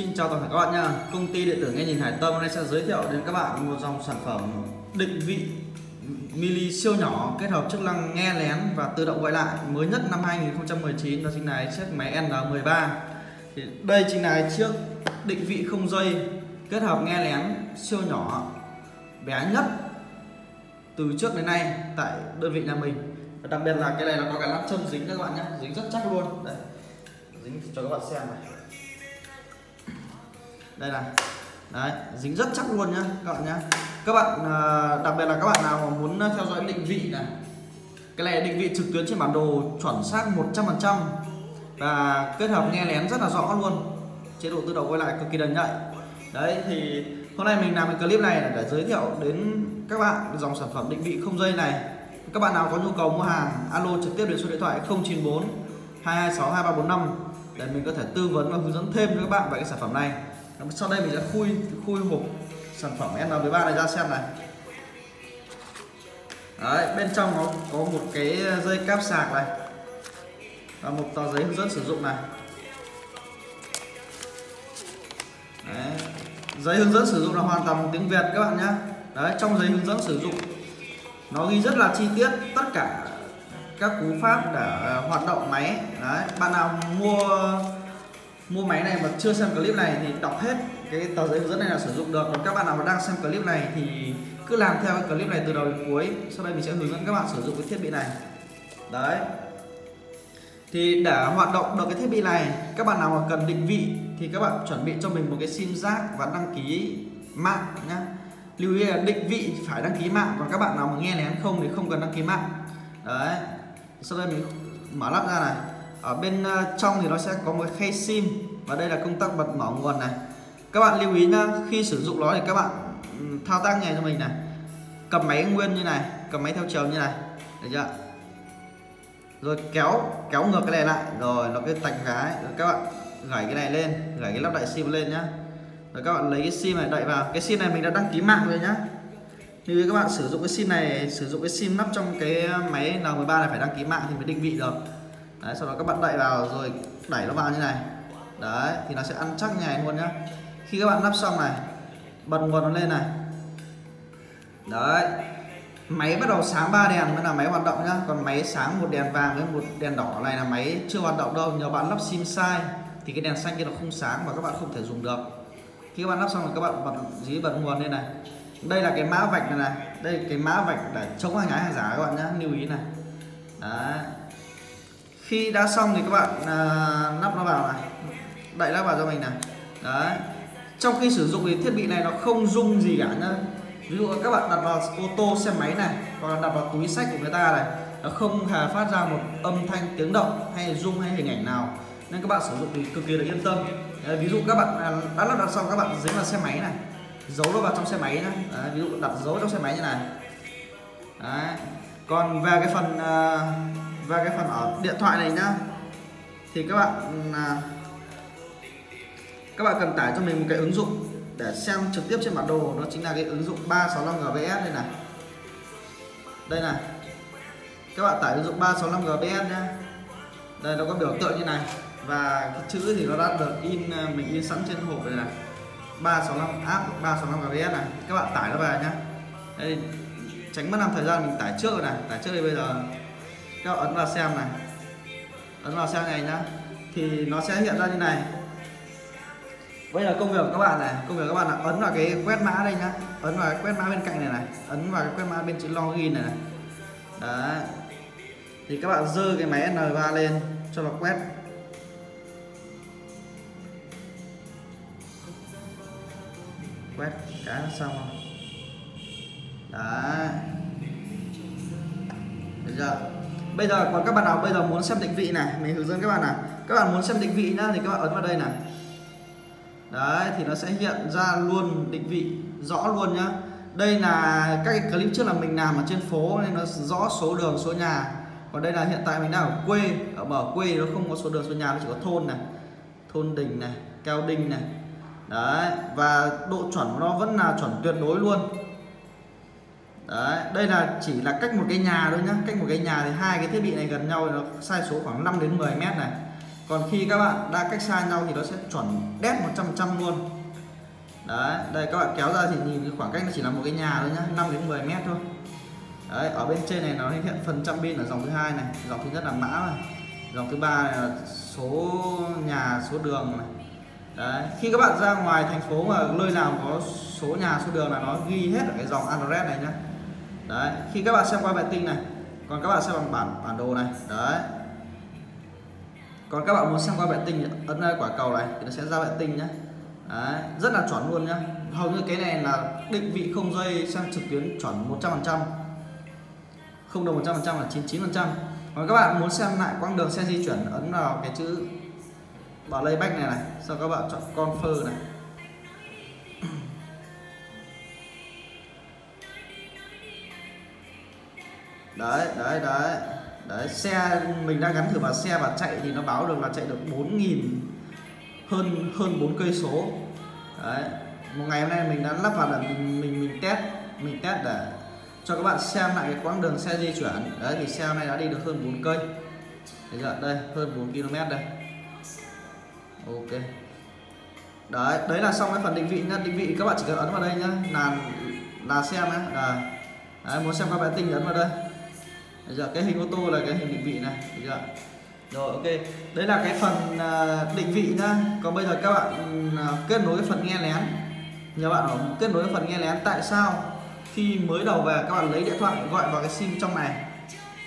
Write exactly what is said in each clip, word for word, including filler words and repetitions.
Xin chào toàn thể các bạn nha. Công ty điện tử nghe nhìn Hải Tâm hôm nay sẽ giới thiệu đến các bạn một dòng sản phẩm định vị mini siêu nhỏ kết hợp chức năng nghe lén và tự động gọi lại mới nhất năm hai nghìn không trăm mười chín, đó chính là chiếc máy N mười ba. Thì đây chính là chiếc định vị không dây kết hợp nghe lén siêu nhỏ bé nhất từ trước đến nay tại đơn vị nhà mình. Và đặc biệt là cái này là có cả lắp chân dính các bạn nhé, dính rất chắc luôn. Đây, dính cho các bạn xem này. Đây là đấy, dính rất chắc luôn nhá các bạn nhá. Các bạn đặc biệt là các bạn nào muốn theo dõi định vị này, cái này định vị trực tuyến trên bản đồ chuẩn xác một trăm phần trăm và kết hợp nghe lén rất là rõ luôn, chế độ tự động quay lại cực kỳ đần nhạy. Đấy thì hôm nay mình làm cái clip này để giới thiệu đến các bạn dòng sản phẩm định vị không dây này. Các bạn nào có nhu cầu mua hàng alo trực tiếp đến số điện thoại không chín bốn hai hai sáu hai ba bốn năm để mình có thể tư vấn và hướng dẫn thêm cho các bạn về cái sản phẩm này. Sau đây mình sẽ khui khui hộp sản phẩm N mười ba này ra xem này. Đấy, bên trong nó có một cái dây cáp sạc này và một tờ giấy hướng dẫn sử dụng này. Đấy, giấy hướng dẫn sử dụng là hoàn toàn bằng tiếng Việt các bạn nhé. Đấy, trong giấy hướng dẫn sử dụng nó ghi rất là chi tiết tất cả các cú pháp để hoạt động máy. Đấy, bạn nào mua mua máy này mà chưa xem clip này thì đọc hết cái tờ giấy hướng dẫn này là sử dụng được. Còn các bạn nào mà đang xem clip này thì cứ làm theo cái clip này từ đầu đến cuối. Sau đây mình sẽ hướng dẫn các bạn sử dụng cái thiết bị này. Đấy, thì để hoạt động được cái thiết bị này, các bạn nào mà cần định vị thì các bạn chuẩn bị cho mình một cái sim giác và đăng ký mạng nhé. Lưu ý là định vị phải đăng ký mạng, còn các bạn nào mà nghe lén không thì không cần đăng ký mạng. Đấy, sau đây mình mở lắp ra này. Ở bên trong thì nó sẽ có một khay sim và đây là công tắc bật mở nguồn này. Các bạn lưu ý nhá, khi sử dụng nó thì các bạn thao tác nghe cho mình này. Cầm máy nguyên như này, cầm máy theo chiều như này, được chưa? Rồi kéo kéo ngược cái này lại, rồi nó cái tạch gái, rồi các bạn gảy cái này lên, gảy cái lắp đại sim lên nhá. Rồi các bạn lấy cái sim này đậy vào. Cái sim này mình đã đăng ký mạng rồi nhá. Lưu ý các bạn sử dụng cái sim này, sử dụng cái sim lắp trong cái máy N mười ba này phải đăng ký mạng thì mới định vị được. Đấy, sau đó các bạn đậy vào rồi đẩy nó vào như này. Đấy, thì nó sẽ ăn chắc như này luôn nhá. Khi các bạn lắp xong này, bật nguồn nó lên này. Đấy, máy bắt đầu sáng ba đèn mới là máy hoạt động nhá. Còn máy sáng một đèn vàng với một đèn đỏ này là máy chưa hoạt động đâu. Nếu bạn lắp sim sai thì cái đèn xanh kia nó không sáng và các bạn không thể dùng được. Khi các bạn lắp xong rồi các bạn bật dí bật nguồn lên này. Đây là cái mã vạch này này. Đây là cái mã vạch để chống hàng nhái hàng giả các bạn nhá, lưu ý này. Đấy, khi đã xong thì các bạn uh, lắp nó vào này, đậy lắp vào cho mình này. Đấy, trong khi sử dụng thì thiết bị này nó không rung gì cả nhá. Ví dụ các bạn đặt vào ô tô xe máy này hoặc là đặt vào túi sách của người ta này, nó không hề phát ra một âm thanh tiếng động hay rung hay hình ảnh nào, nên các bạn sử dụng thì cực kỳ được yên tâm. Đấy, ví dụ các bạn đã lắp đặt xong các bạn dính vào xe máy này, giấu nó vào trong xe máy này. Đấy, ví dụ đặt giấu trong xe máy như này. Đấy, còn về cái phần uh, và cái phần ở điện thoại này nhá, thì các bạn các bạn cần tải cho mình một cái ứng dụng để xem trực tiếp trên bản đồ, đó chính là cái ứng dụng ba sáu năm G P S đây này. Đây này, các bạn tải ứng dụng ba sáu năm G P S nhá. Đây nó có biểu tượng như này và cái chữ thì nó đã được in, mình in sẵn trên hộp này này. ba sáu năm app ba sáu năm G P S này, các bạn tải nó vào nhá. Đây, tránh mất làm thời gian mình tải trước rồi này, tải trước đây bây giờ. Các bạn ấn vào xem này, ấn vào xem này nhá, thì nó sẽ hiện ra như này. Bây giờ công việc của các bạn này, công việc các bạn là ấn vào cái quét mã đây nhá, ấn vào cái quét mã bên cạnh này này, ấn vào cái quét mã bên chữ login này này. Đấy, thì các bạn giơ cái máy N ba lên cho nó quét. Quét cái xong rồi. Đấy, được chưa? Bây giờ còn các bạn nào bây giờ muốn xem định vị này, mình hướng dẫn các bạn nào. Các bạn muốn xem định vị nhá thì các bạn ấn vào đây này. Đấy, thì nó sẽ hiện ra luôn định vị rõ luôn nhá. Đây là các cái clip trước là mình làm ở trên phố nên nó rõ số đường, số nhà. Còn đây là hiện tại mình đang ở quê, ở bờ quê nó không có số đường, số nhà, nó chỉ có thôn này, thôn Đình này, Cao Đinh này. Đấy, và độ chuẩn của nó vẫn là chuẩn tuyệt đối luôn. Đấy, đây là chỉ là cách một cái nhà thôi nhá, cách một cái nhà thì hai cái thiết bị này gần nhau thì nó sai số khoảng năm đến mười mét này. Còn khi các bạn đã cách xa nhau thì nó sẽ chuẩn đét một trăm phần trăm luôn. Đấy, đây các bạn kéo ra thì nhìn cái khoảng cách nó chỉ là một cái nhà thôi nhá, năm đến mười mét thôi. Đấy, ở bên trên này nó hiện phần trăm pin ở dòng thứ hai này, dòng thứ nhất là mã này, dòng thứ ba này là số nhà, số đường này. Đấy, khi các bạn ra ngoài thành phố mà nơi nào có số nhà, số đường là nó ghi hết ở cái dòng address này nhá. Đấy, khi các bạn xem qua vệ tinh này, còn các bạn xem bằng bản bản đồ này, đấy. Còn các bạn muốn xem qua vệ tinh ấn quả cầu này thì nó sẽ ra vệ tinh nhé. Đấy, rất là chuẩn luôn nhé. Hầu như cái này là định vị không dây sang trực tuyến chuẩn một trăm phần trăm, không đồng một trăm phần trăm là chín mươi chín phần trăm. Còn các bạn muốn xem lại quãng đường xe di chuyển ấn vào cái chữ playback này này, sau các bạn chọn confirm này. Đấy, đấy, đấy. Đấy, xe mình đang gắn thử vào xe và chạy thì nó báo được là chạy được bốn nghìn, hơn hơn bốn cây số. Đấy, một ngày hôm nay mình đã lắp vào là mình mình mình test, mình test để cho các bạn xem lại cái quãng đường xe di chuyển. Đấy thì xe hôm nay đã đi được hơn bốn cây. Bây giờ đây, hơn bốn ki lô mét đây. Ok. Đấy, đấy là xong cái phần định vị nhá. Định vị các bạn chỉ cần ấn vào đây nhá, là là xem nhá. Là đấy, muốn xem các bạn tinh ấn vào đây. Bây giờ cái hình ô tô là cái hình định vị này, được chưa? Rồi, ok, đấy là cái phần định vị nhá. Còn bây giờ các bạn kết nối cái phần nghe lén. Nhiều bạn bảo kết nối cái phần nghe lén tại sao khi mới đầu về các bạn lấy điện thoại gọi vào cái sim trong này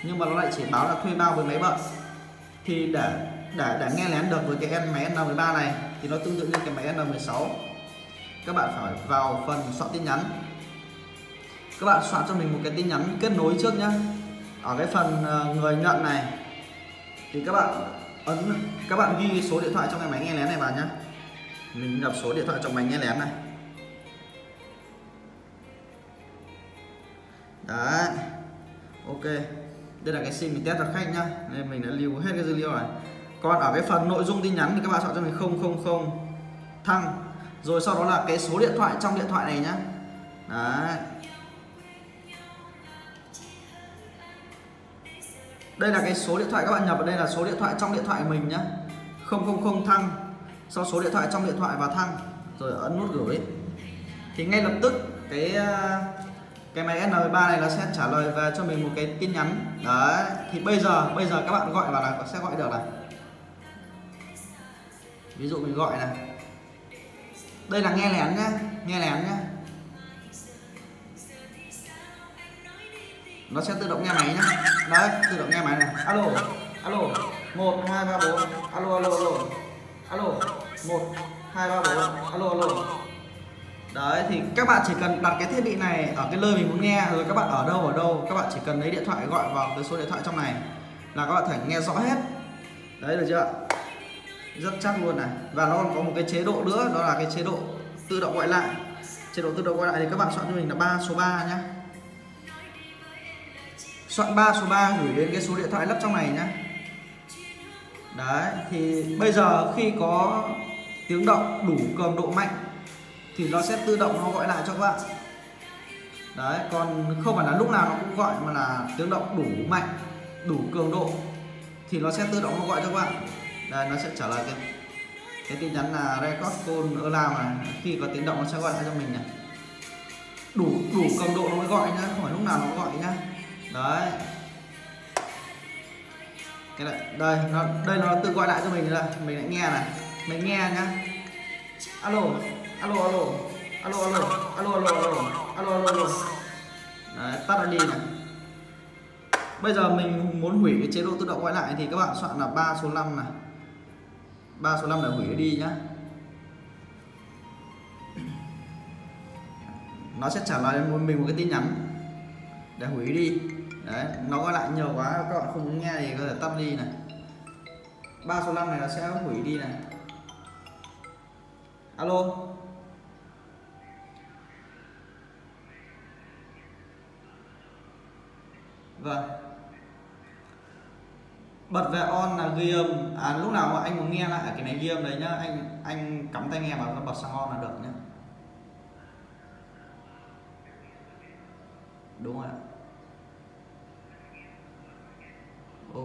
nhưng mà nó lại chỉ báo là thuê bao với máy bận. Thì để để để nghe lén được với cái em máy N mười ba này thì nó tương tự như cái máy N mười sáu. Các bạn phải vào phần soạn tin nhắn. Các bạn soạn cho mình một cái tin nhắn kết nối trước nhá. Ở cái phần người nhận này thì các bạn ấn, các bạn ghi số điện thoại trong cái máy nghe lén này vào nhá. Mình nhập số điện thoại trong máy nghe lén này. Đấy, ok, đây là cái sim mình test cho khách nhá, nên mình đã lưu hết cái dữ liệu này. Còn ở cái phần nội dung tin nhắn thì các bạn chọn cho mình không không không thăng, rồi sau đó là cái số điện thoại trong điện thoại này nhá. Đấy, đây là cái số điện thoại các bạn nhập vào đây là số điện thoại trong điện thoại mình nhá, không không không thăng, sau số điện thoại trong điện thoại và thăng, rồi ấn nút gửi thì ngay lập tức cái cái máy N mười ba này nó sẽ trả lời về cho mình một cái tin nhắn. Đấy, thì bây giờ bây giờ các bạn gọi vào là sẽ gọi được này. Ví dụ mình gọi này, đây là nghe lén nhá, nghe lén nhá, nó sẽ tự động nghe máy nhá. Đấy, tự động nghe máy này. Alo, alo, một hai ba bốn. Alo, alo, alo. Alo, một hai ba bốn. Alo, alo. Đấy, thì các bạn chỉ cần đặt cái thiết bị này ở cái nơi mình muốn nghe, rồi các bạn ở đâu ở đâu, các bạn chỉ cần lấy điện thoại gọi vào cái số điện thoại trong này là các bạn thể nghe rõ hết. Đấy, được chưa? Rất chắc luôn này. Và nó còn có một cái chế độ nữa, đó là cái chế độ tự động gọi lại. Chế độ tự động gọi lại thì các bạn chọn cho mình là ba số ba nhá. Soạn ba số ba gửi đến cái số điện thoại lắp trong này nhá. Đấy, thì bây giờ khi có tiếng động đủ cường độ mạnh thì nó sẽ tự động nó gọi lại cho các bạn. Đấy, còn không phải là lúc nào nó cũng gọi mà là tiếng động đủ mạnh, đủ cường độ thì nó sẽ tự động nó gọi cho các bạn. Đây, nó sẽ trả lời cái, cái tin nhắn là record call alarm này, khi có tiếng động nó sẽ gọi lại cho mình này. Đủ đủ cường độ nó mới gọi nhá, không phải lúc nào nó gọi nhá. Đấy, cái này, đây nó đây nó tự gọi lại cho mình rồi, mình lại nghe này, mình nghe nhá. Alo, alo, alo, alo, alo, alo, alo, alo, alo, alo. Đấy, tắt nó đi này. Bây giờ mình muốn hủy cái chế độ tự động gọi lại thì các bạn soạn là ba số năm này, ba số năm là hủy đi nhá. Nó sẽ trả lời cho mình một cái tin nhắn để hủy đi. Đấy, nó gọi lại nhiều quá các bạn không nghe thì có thể tắt đi này. Ba số năm này nó sẽ hủy đi này. Alo, vâng, bật về on là ghi âm. À, lúc nào mà anh muốn nghe lại cái này ghi âm đấy nhá, anh anh cắm tai nghe vào bật sang on là được nhá. Đúng rồi ạ. Ok,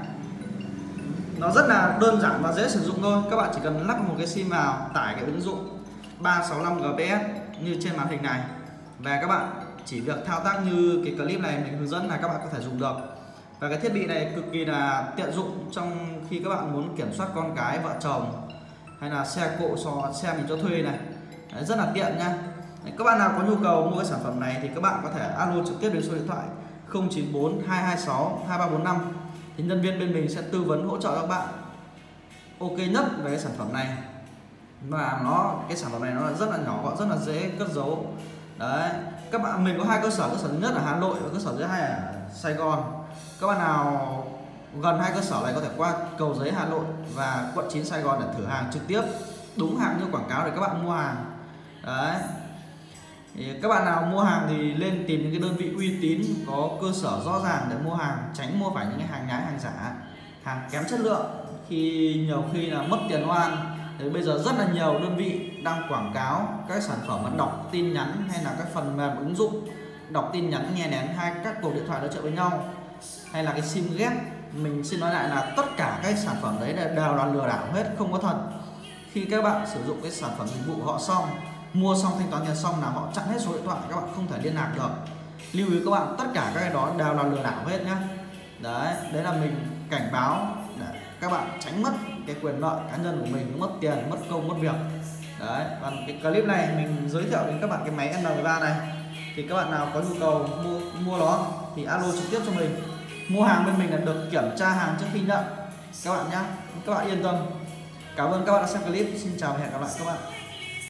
Nó rất là đơn giản và dễ sử dụng thôi. Các bạn chỉ cần lắp một cái sim vào, tải cái ứng dụng ba sáu năm gps như trên màn hình này. Và các bạn chỉ việc thao tác như cái clip này mình hướng dẫn là các bạn có thể dùng được. Và cái thiết bị này cực kỳ là tiện dụng trong khi các bạn muốn kiểm soát con cái, vợ chồng hay là xe cộ, so xe mình cho thuê này. Đấy, rất là tiện nha. Đấy, các bạn nào có nhu cầu mua cái sản phẩm này thì các bạn có thể alo trực tiếp đến số điện thoại không chín bốn hai hai sáu hai ba bốn năm thì nhân viên bên mình sẽ tư vấn hỗ trợ các bạn ok nhất về cái sản phẩm này. Và nó cái sản phẩm này nó rất là nhỏ gọn, rất là dễ cất giấu. Đấy, các bạn mình có hai cơ sở, cơ sở thứ nhất là Hà Nội và cơ sở thứ hai ở Sài Gòn. Các bạn nào gần hai cơ sở này có thể qua Cầu Giấy Hà Nội và quận chín Sài Gòn để thử hàng trực tiếp, đúng hàng như quảng cáo để các bạn mua hàng. Đấy, thì các bạn nào mua hàng thì lên tìm những cái đơn vị uy tín, có cơ sở rõ ràng để mua hàng, tránh mua phải những cái hàng nhái, hàng giả, hàng kém chất lượng, khi nhiều khi là mất tiền oan. Thì bây giờ rất là nhiều đơn vị đang quảng cáo các sản phẩm mà đọc tin nhắn hay là các phần mềm ứng dụng đọc tin nhắn nghe nén hai các cuộc điện thoại nói chuyện với nhau, hay là cái sim ghép. Mình xin nói lại là tất cả các sản phẩm đấy đều là lừa đảo hết, không có thật. Khi các bạn sử dụng cái sản phẩm dịch vụ họ xong, mua xong, thanh toán tiền xong là họ chặn hết số điện thoại, các bạn không thể liên lạc được. Lưu ý các bạn, tất cả các cái đó đều là lừa đảo hết nhá. Đấy, đấy là mình cảnh báo để các bạn tránh mất cái quyền lợi cá nhân của mình, mất tiền, mất công, mất việc. Đấy, và cái clip này mình giới thiệu đến các bạn cái máy N mười ba này. Thì các bạn nào có nhu cầu mua mua nó thì alo trực tiếp cho mình. Mua hàng bên mình là được kiểm tra hàng trước khi nhận các bạn nhá. Các bạn yên tâm. Cảm ơn các bạn đã xem clip. Xin chào và hẹn gặp lại các bạn.